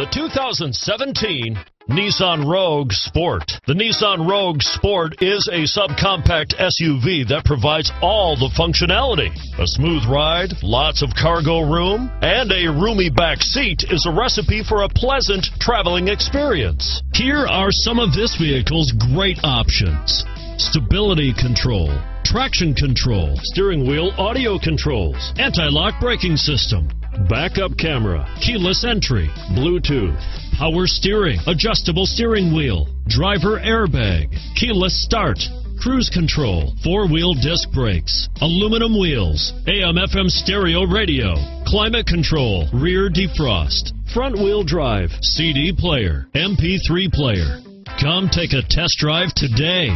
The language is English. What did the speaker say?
The 2017 Nissan Rogue Sport. The Nissan Rogue Sport is a subcompact SUV that provides all the functionality. A smooth ride, lots of cargo room, and a roomy back seat is a recipe for a pleasant traveling experience. Here are some of this vehicle's great options: stability control, traction control, steering wheel audio controls, anti-lock braking system, backup camera, keyless entry, Bluetooth, power steering, adjustable steering wheel, driver airbag, keyless start, cruise control, four-wheel disc brakes, aluminum wheels, AM/FM stereo radio, climate control, rear defrost, front-wheel drive, CD player, MP3 player. Come take a test drive today.